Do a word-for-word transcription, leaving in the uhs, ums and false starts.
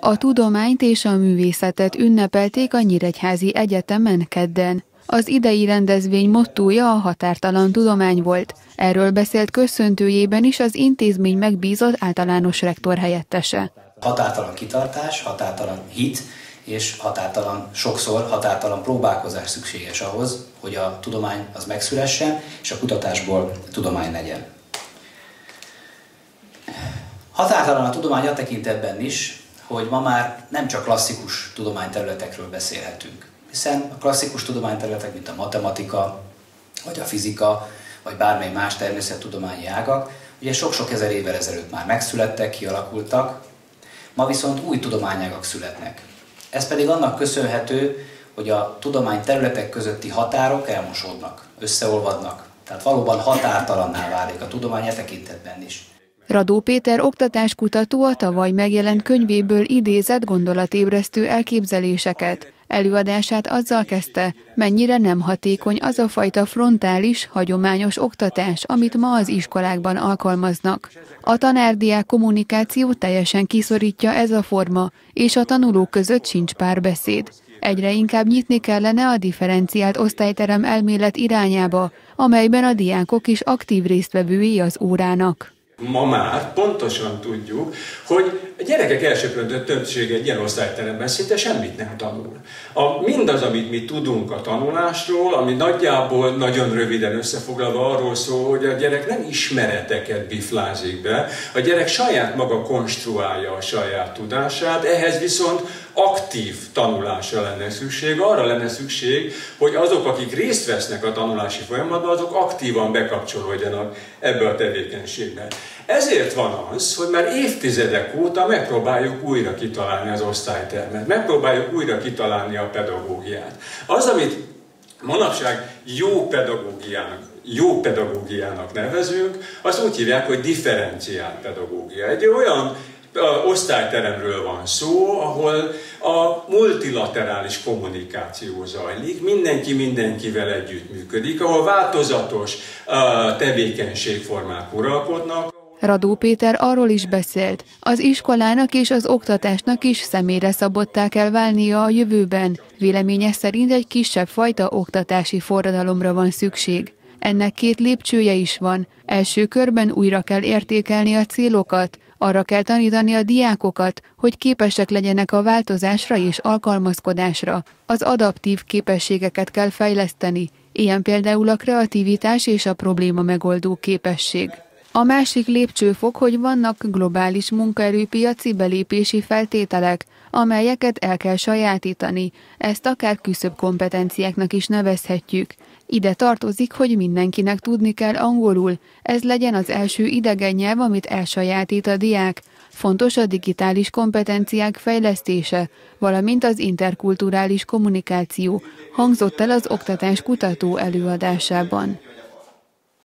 A tudományt és a művészetet ünnepelték a Nyíregyházi Egyetemen kedden. Az idei rendezvény mottója a határtalan tudomány volt. Erről beszélt köszöntőjében is az intézmény megbízott általános rektor helyettese. Határtalan kitartás, határtalan hit és határtalan, sokszor határtalan próbálkozás szükséges ahhoz, hogy a tudomány az megszülessen, és a kutatásból tudomány legyen. Határtalan a tudomány a tekintetben is, hogy ma már nem csak klasszikus tudományterületekről beszélhetünk, hiszen a klasszikus tudományterületek, mint a matematika, vagy a fizika, vagy bármely más természettudományi ágak, ugye sok-sok ezer évvel ezelőtt már megszülettek, kialakultak, ma viszont új tudományágak születnek. Ez pedig annak köszönhető, hogy a tudományterületek közötti határok elmosódnak, összeolvadnak, tehát valóban határtalanná válik a tudomány e tekintetben is. Radó Péter oktatáskutató a tavaly megjelent könyvéből idézett gondolatébresztő elképzeléseket. Előadását azzal kezdte, mennyire nem hatékony az a fajta frontális, hagyományos oktatás, amit ma az iskolákban alkalmaznak. A tanár-diák kommunikáció teljesen kiszorítja ez a forma, és a tanulók között sincs párbeszéd. Egyre inkább nyitni kellene a differenciált osztályterem elmélet irányába, amelyben a diákok is aktív résztvevői az órának. Ma már pontosan tudjuk, hogy a gyerekek elsöpröntő többsége egy ilyen osztályteremben szinte semmit nem tanul. A, mindaz, amit mi tudunk a tanulásról, ami nagyjából nagyon röviden összefoglalva arról szól, hogy a gyerek nem ismereteket biflázik be, a gyerek saját maga konstruálja a saját tudását, ehhez viszont aktív tanulásra lenne szükség, arra lenne szükség, hogy azok, akik részt vesznek a tanulási folyamatban, azok aktívan bekapcsolódjanak ebbe a tevékenységbe. Ezért van az, hogy már évtizedek óta megpróbáljuk újra kitalálni az osztálytermet, megpróbáljuk újra kitalálni a pedagógiát. Az, amit manapság jó pedagógiának, jó pedagógiának nevezünk, azt úgy hívják, hogy differenciált pedagógia. Egy olyan osztályteremről van szó, ahol a multilaterális kommunikáció zajlik, mindenki mindenkivel együttműködik, ahol változatos tevékenységformák uralkodnak. Radó Péter arról is beszélt, az iskolának és az oktatásnak is személyre szabottá kell válnia a jövőben. Véleménye szerint egy kisebb fajta oktatási forradalomra van szükség. Ennek két lépcsője is van. Első körben újra kell értékelni a célokat, arra kell tanítani a diákokat, hogy képesek legyenek a változásra és alkalmazkodásra. Az adaptív képességeket kell fejleszteni, ilyen például a kreativitás és a probléma megoldó képesség. A másik lépcsőfok, hogy vannak globális munkaerőpiaci belépési feltételek, amelyeket el kell sajátítani, ezt akár küszöbb kompetenciáknak is nevezhetjük. Ide tartozik, hogy mindenkinek tudni kell angolul, ez legyen az első idegen nyelv, amit elsajátít a diák. Fontos a digitális kompetenciák fejlesztése, valamint az interkulturális kommunikáció, hangzott el az oktatáskutató előadásában.